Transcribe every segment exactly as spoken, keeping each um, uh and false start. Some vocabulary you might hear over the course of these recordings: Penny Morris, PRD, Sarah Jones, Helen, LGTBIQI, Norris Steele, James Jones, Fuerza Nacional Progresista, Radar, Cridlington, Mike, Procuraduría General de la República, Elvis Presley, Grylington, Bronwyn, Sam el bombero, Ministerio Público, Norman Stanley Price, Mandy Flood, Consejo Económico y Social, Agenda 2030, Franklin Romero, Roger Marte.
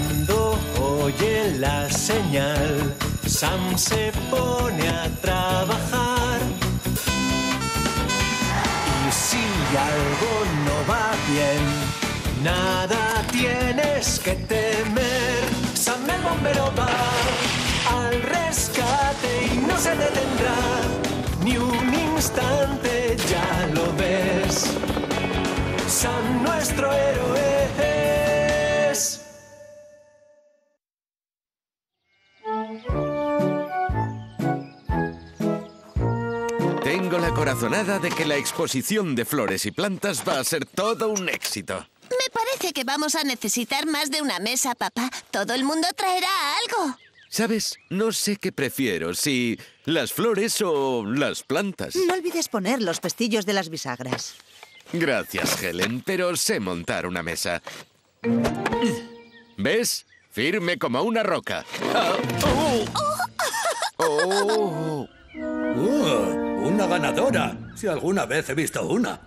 Cuando oye la señal, Sam se pone a trabajar. Y si algo no va bien, nada tienes que temer. Sam el bombero va al rescate y no se detendrá ni un instante, ya lo ves. Sam, nuestro héroe es. Tengo la corazonada de que la exposición de flores y plantas va a ser todo un éxito. Me parece que vamos a necesitar más de una mesa, papá. Todo el mundo traerá algo. ¿Sabes? No sé qué prefiero, si las flores o las plantas. No olvides poner los pestillos de las bisagras. Gracias, Helen, pero sé montar una mesa. ¿Ves? Firme como una roca. Ah, oh. Oh. Uh, ¡Una ganadora! Si alguna vez he visto una.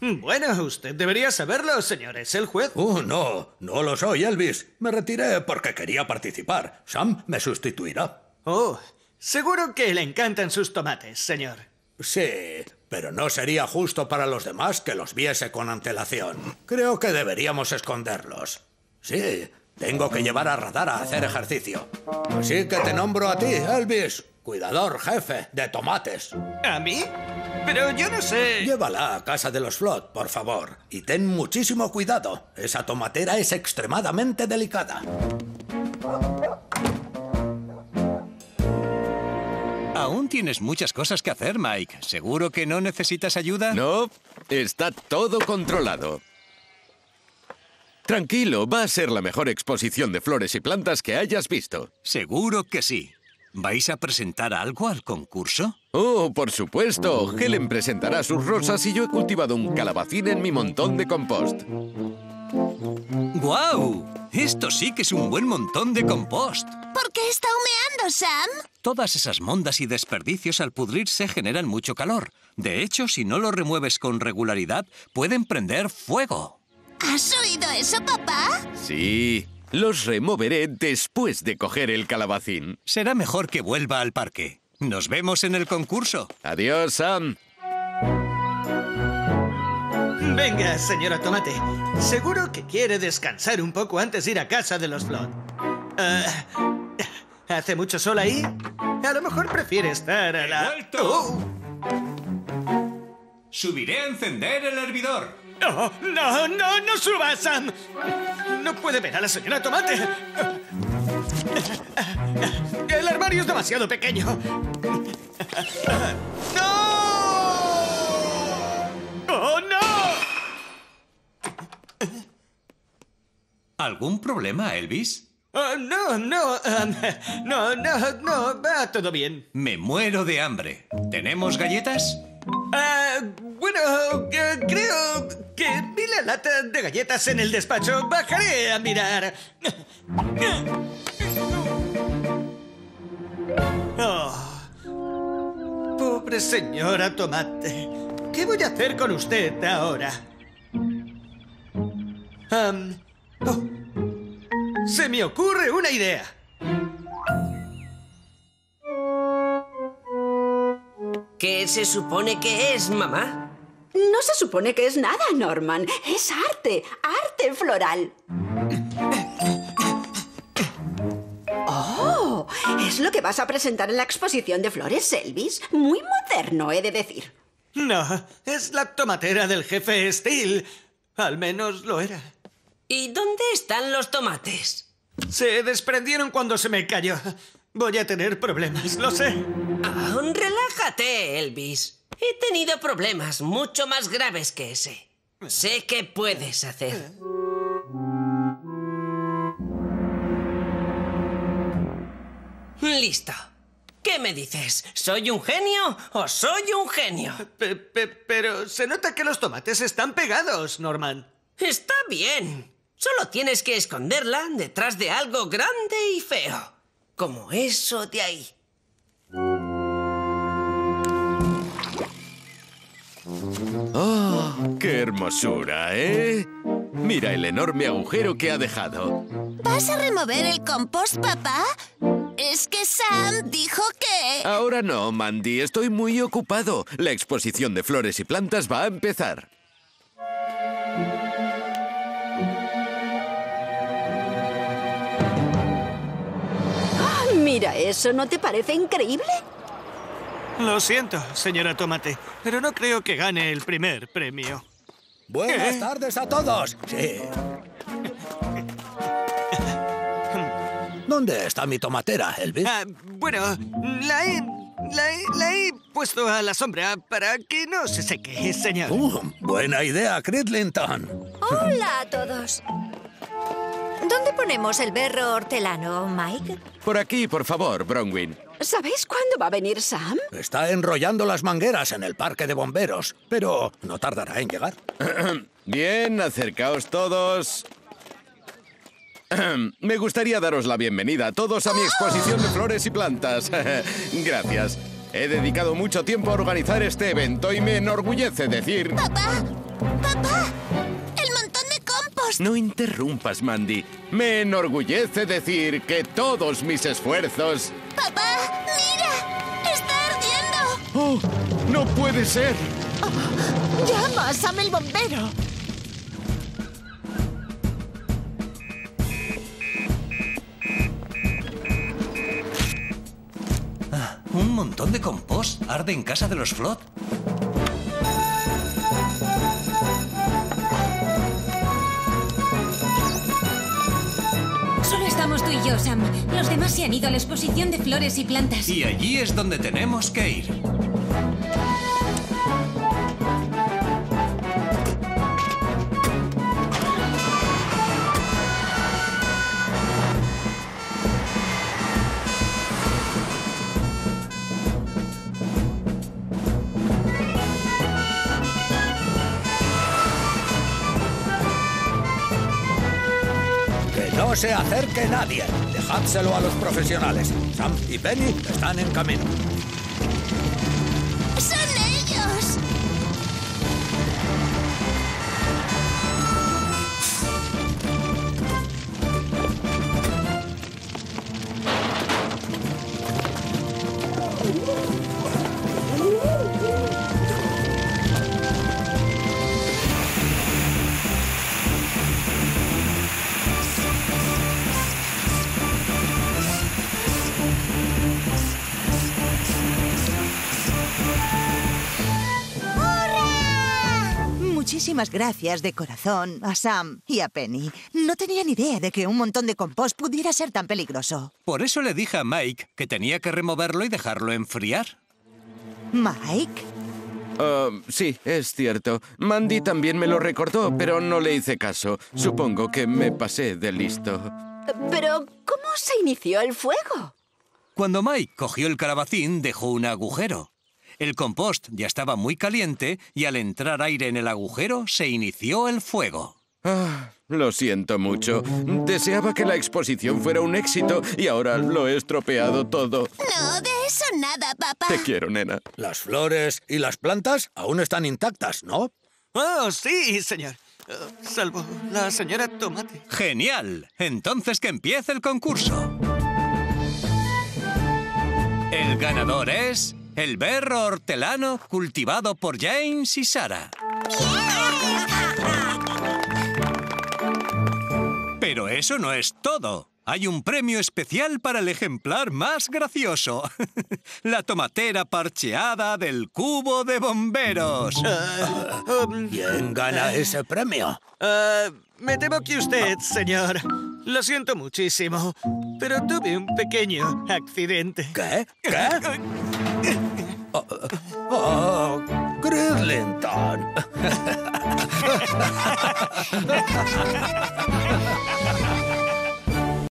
Bueno, usted debería saberlo, señores. El juez... Uh, no, no lo soy, Elvis. Me retiré porque quería participar. Sam me sustituirá. Oh, seguro que le encantan sus tomates, señor. Sí... Pero no sería justo para los demás que los viese con antelación. Creo que deberíamos esconderlos. Sí, tengo que llevar a Radar a hacer ejercicio. Así que te nombro a ti, Elvis, cuidador jefe de tomates. ¿A mí? Pero yo no sé... Llévala a casa de los Flood, por favor. Y ten muchísimo cuidado. Esa tomatera es extremadamente delicada. Aún tienes muchas cosas que hacer, Mike. ¿Seguro que no necesitas ayuda? No, está todo controlado. Tranquilo, va a ser la mejor exposición de flores y plantas que hayas visto. Seguro que sí. ¿Vais a presentar algo al concurso? Oh, por supuesto. Helen presentará sus rosas y yo he cultivado un calabacín en mi montón de compost. ¡Guau! Esto sí que es un buen montón de compost. ¿Por qué está humeando, Sam? Todas esas mondas y desperdicios al pudrirse generan mucho calor. De hecho, si no lo remueves con regularidad, pueden prender fuego. ¿Has oído eso, papá? Sí, los removeré después de coger el calabacín. Será mejor que vuelva al parque. Nos vemos en el concurso. Adiós, Sam. Venga, señora Tomate. Seguro que quiere descansar un poco antes de ir a casa de los Flood. Uh, ¿Hace mucho sol ahí? A lo mejor prefiere estar a la... ¡He vuelto! Oh. Subiré a encender el hervidor. No, no, no, no suba, Sam. No puede ver a la señora Tomate. El armario es demasiado pequeño. ¡No! ¡Oh, no! ¿Algún problema, Elvis? Oh, no, no, um, no, no, no, va todo bien. Me muero de hambre. ¿Tenemos galletas? Uh, bueno, uh, creo que vi la lata de galletas en el despacho. Bajaré a mirar. Oh, pobre señora Tomate. ¿Qué voy a hacer con usted ahora? Um, oh, se me ocurre una idea. ¿Qué se supone que es, mamá? No se supone que es nada, Norman. Es arte, arte floral. ¡Oh! Es lo que vas a presentar en la exposición de flores, Elvis. Muy moderno, he de decir. No, es la tomatera del jefe Steele. Al menos lo era. ¿Y dónde están los tomates? Se desprendieron cuando se me cayó. Voy a tener problemas, lo sé. Aún relájate, Elvis. He tenido problemas mucho más graves que ese. Sé qué puedes hacer. Listo. ¿Qué me dices? ¿Soy un genio o soy un genio? Pe- pe- pero se nota que los tomates están pegados, Norman. Está bien. Solo tienes que esconderla detrás de algo grande y feo. Como eso de ahí. ¡Oh, qué hermosura, eh! Mira el enorme agujero que ha dejado. ¿Vas a remover el compost, papá? Es que Sam dijo que... Ahora no, Mandy. Estoy muy ocupado. La exposición de flores y plantas va a empezar. Oh, mira eso. ¿No te parece increíble? Lo siento, señora Tomate, pero no creo que gane el primer premio. Buenas ¿Eh? tardes a todos. Sí. ¿Dónde está mi tomatera, Elvis? Ah, bueno, la he, la, he, la he puesto a la sombra para que no se seque, señor. Uh, buena idea, Cridlington. Hola a todos. ¿Dónde ponemos el berro hortelano, Mike? Por aquí, por favor, Bronwyn. ¿Sabéis cuándo va a venir Sam? Está enrollando las mangueras en el parque de bomberos, pero no tardará en llegar. Bien, acercaos todos. Me gustaría daros la bienvenida a todos a mi exposición de flores y plantas. Gracias. He dedicado mucho tiempo a organizar este evento y me enorgullece decir... ¡Papá! ¡Papá! ¡El montón de compost! No interrumpas, Mandy. Me enorgullece decir que todos mis esfuerzos... ¡Papá! ¡Mira! ¡Está ardiendo! ¡Oh! ¡No puede ser! Oh, ¡llama a Sam el bombero! Ah, un montón de compost arde en casa de los Flood. Tú y yo, Sam. Los demás se han ido a la exposición de flores y plantas. Y allí es donde tenemos que ir. No se acerque nadie. Dejádselo a los profesionales. Sam y Penny están en camino. ¡Son ellos! Muchísimas gracias de corazón a Sam y a Penny. No tenían idea de que un montón de compost pudiera ser tan peligroso. Por eso le dije a Mike que tenía que removerlo y dejarlo enfriar. ¿Mike? Uh, sí, es cierto. Mandy también me lo recordó, pero no le hice caso. Supongo que me pasé de listo. Pero, ¿cómo se inició el fuego? Cuando Mike cogió el calabacín, dejó un agujero. El compost ya estaba muy caliente y al entrar aire en el agujero se inició el fuego. Ah, lo siento mucho. Deseaba que la exposición fuera un éxito y ahora lo he estropeado todo. No, de eso nada, papá. Te quiero, nena. Las flores y las plantas aún están intactas, ¿no? Oh, sí, señor. Uh, salvo la señora Tomate. Genial. Entonces que empiece el concurso. El ganador es... el berro hortelano cultivado por James y Sarah. Pero eso no es todo. Hay un premio especial para el ejemplar más gracioso. La tomatera parcheada del cubo de bomberos. Uh, um, ¿Quién gana ese premio? Uh, me temo que usted, señor. Lo siento muchísimo, pero tuve un pequeño accidente. ¿Qué? ¿Qué? Oh, oh, Grylington.